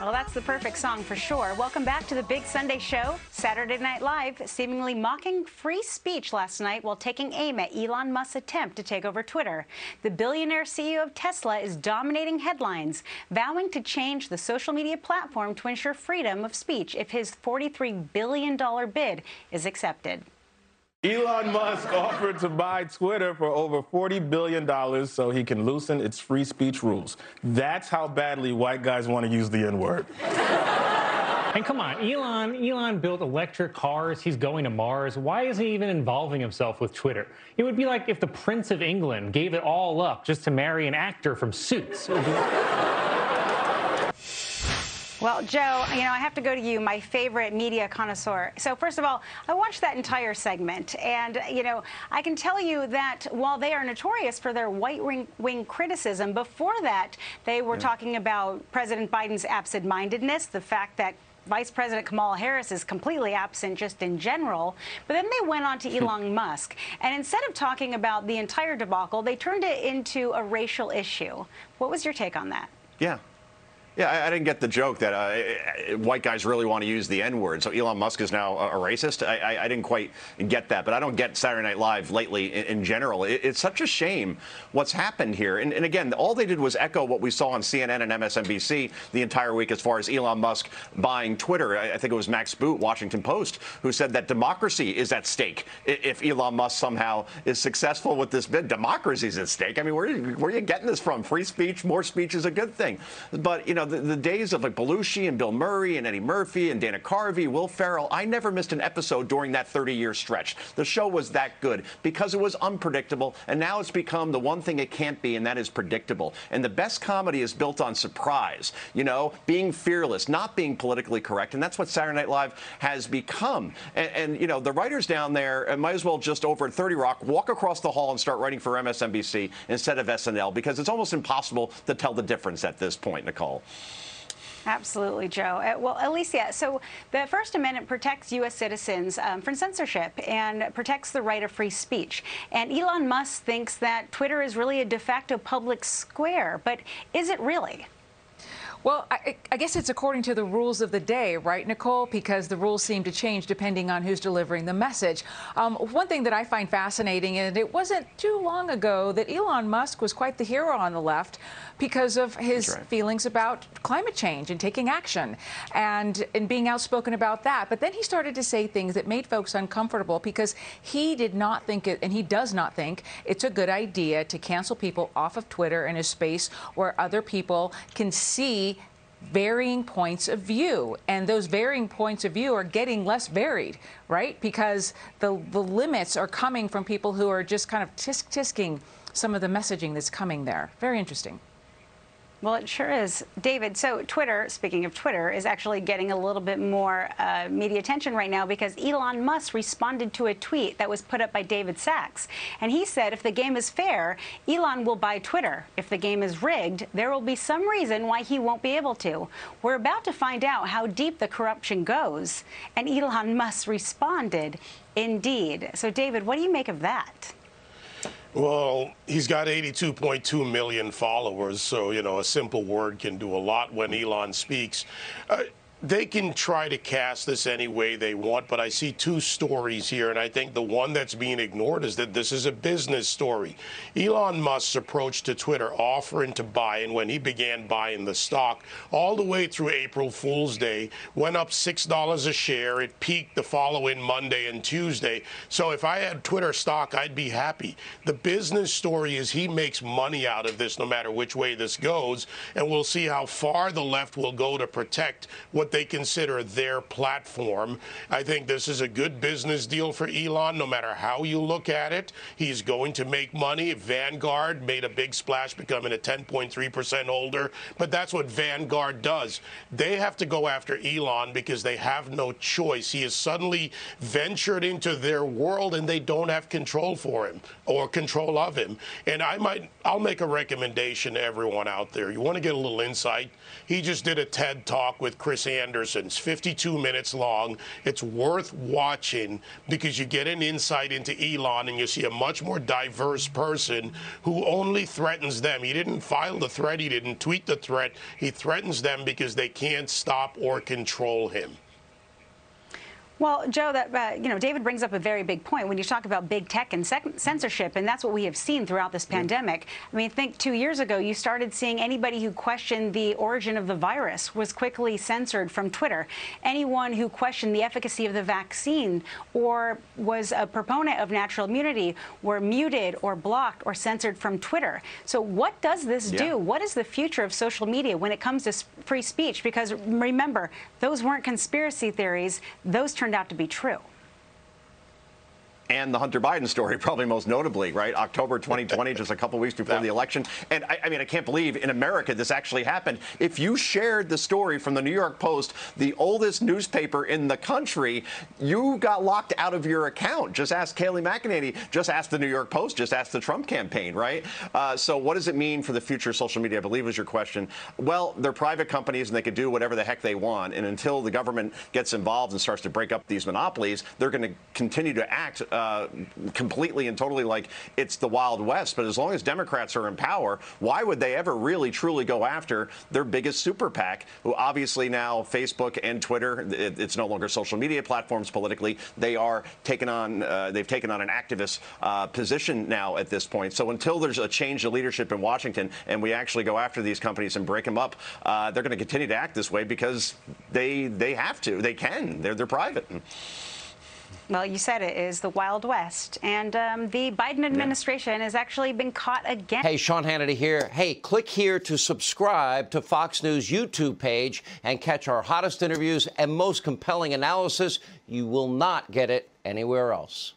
Well, that's the perfect song for sure. Welcome back to the big Sunday show. Saturday Night Live seemingly mocking free speech last night while taking aim at Elon Musk's attempt to take over Twitter. The billionaire CEO of Tesla is dominating headlines, vowing to change the social media platform to ensure freedom of speech if his $43 billion bid is accepted. Elon Musk offered to buy Twitter for over $40 billion so he can loosen its free speech rules. That's how badly white guys want to use the N-word. And come on, Elon built electric cars. He's going to Mars. Why is he even involving himself with Twitter? It would be like if the Prince of England gave it all up just to marry an actor from Suits. Well, Joe, you know, I have to go to you, my favorite media connoisseur. So first of all, I watched that entire segment, and, you know, I can tell you that while they are notorious for their right-wing criticism, before that, they were talking about President Biden's absent-mindedness, the fact that Vice President Kamala Harris is completely absent just in general. But then they went on to Elon Musk, and instead of talking about the entire debacle, they turned it into a racial issue. What was your take on that? Yeah, I didn't get the joke that white guys really want to use the N-word, so Elon Musk is now a racist. I didn't quite get that, but I don't get Saturday Night Live lately in general. It's such a shame what's happened here. And again, all they did was echo what we saw on CNN and MSNBC the entire week as far as Elon Musk buying Twitter. I think it was Max Boot, Washington Post, who said that democracy is at stake if Elon Musk somehow is successful with this bid. Democracy is at stake. I mean, where are you getting this from? Free speech, more speech is a good thing. But, you know, the days of like Belushi and Bill Murray and Eddie Murphy and Dana Carvey, Will Ferrell, I never missed an episode during that 30-year stretch. The show was that good because it was unpredictable, and now it's become the one thing it can't be, and that is predictable. And the best comedy is built on surprise, you know, being fearless, not being politically correct, and that's what Saturday Night Live has become. And you know, the writers down there might as well just over at 30 Rock walk across the hall and start writing for MSNBC instead of SNL, because it's almost impossible to tell the difference at this point, Nicole. Absolutely, Joe. Well, Alicia, so the First Amendment protects U.S. citizens from censorship and protects the right of free speech. And Elon Musk thinks that Twitter is really a de facto public square, but is it really? Well, I guess it's according to the rules of the day, right, Nicole? Because the rules seem to change depending on who's delivering the message. One thing that I find fascinating, and it wasn't too long ago that Elon Musk was quite the hero on the left because of his feelings about climate change and taking action and being outspoken about that. But then he started to say things that made folks uncomfortable because he did not think it, and he does not think it's a good idea to cancel people off of Twitter in a space where other people can see varying points of view, and those varying points of view are getting less varied, right? Because the limits are coming from people who are just kind of tisk-tisking some of the messaging that's coming there. Very interesting. Well, it sure is. David, so Twitter, speaking of Twitter, is actually getting a little bit more media attention right now because Elon Musk responded to a tweet that was put up by David Sachs. And he said, if the game is fair, Elon will buy Twitter. If the game is rigged, there will be some reason why he won't be able to. We're about to find out how deep the corruption goes. And Elon Musk responded, indeed. So, David, what do you make of that? Well, he's got 82.2 million followers, so, you know, a simple word can do a lot when Elon speaks. They can try to cast this any way they want, but I see two stories here, and I think the one that's being ignored is that this is a business story. Elon Musk's approach to Twitter, offering to buy, and when he began buying the stock, all the way through April Fool's Day, went up $6 a share. It peaked the following Monday and Tuesday. So if I had Twitter stock, I'd be happy. The business story is he makes money out of this no matter which way this goes, and we'll see how far the left will go to protect what they consider their platform. I think this is a good business deal for Elon, no matter how you look at it. He's going to make money. Vanguard made a big splash, becoming a 10.3% holder, but that's what Vanguard does. They have to go after Elon because they have no choice. He has suddenly ventured into their world, and they don't have control for him or control of him. And I'll make a recommendation to everyone out there. You want to get a little insight? He just did a TED Talk with Chris Anderson Anderson's 52 minutes long. It's worth watching because you get an insight into Elon and you see a much more diverse person who only threatens them. He didn't file the threat. He didn't tweet the threat. He threatens them because they can't stop or control him. Well, Joe, that, you know, David brings up a very big point when you talk about big tech and censorship, and that's what we have seen throughout this pandemic. I mean, think 2 years ago, you started seeing anybody who questioned the origin of the virus was quickly censored from Twitter. Anyone who questioned the efficacy of the vaccine or was a proponent of natural immunity were muted or blocked or censored from Twitter. So what does this do? What is the future of social media when it comes to free speech? Because remember, those weren't conspiracy theories. Those turned out to be true. And the Hunter Biden story, probably most notably, right? October 2020, just a couple weeks before the election. And I mean, I can't believe in America this actually happened. If you shared the story from the New York Post, the oldest newspaper in the country, you got locked out of your account. Just ask Kayleigh McEnany, just ask the New York Post, just ask the Trump campaign, right? So what does it mean for the future of social media, I believe is your question. Well, they're private companies and they could do whatever the heck they want. And until the government gets involved and starts to break up these monopolies, they're going to continue to act completely and totally like it's the Wild West. But as long as Democrats are in power, why would they ever really truly go after their biggest super PAC, who obviously now Facebook and Twitter, it's no longer social media platforms politically, they are taking on, they've taken on an activist position now at this point. So until there's a change of leadership in Washington and we actually go after these companies and break them up, they're going to continue to act this way because they have to, they can, they're private. Well, you said it is the Wild West, and the Biden administration has actually been caught again. Hey, Sean Hannity here. Hey, click here to subscribe to Fox News YouTube page and catch our hottest interviews and most compelling analysis. You will not get it anywhere else.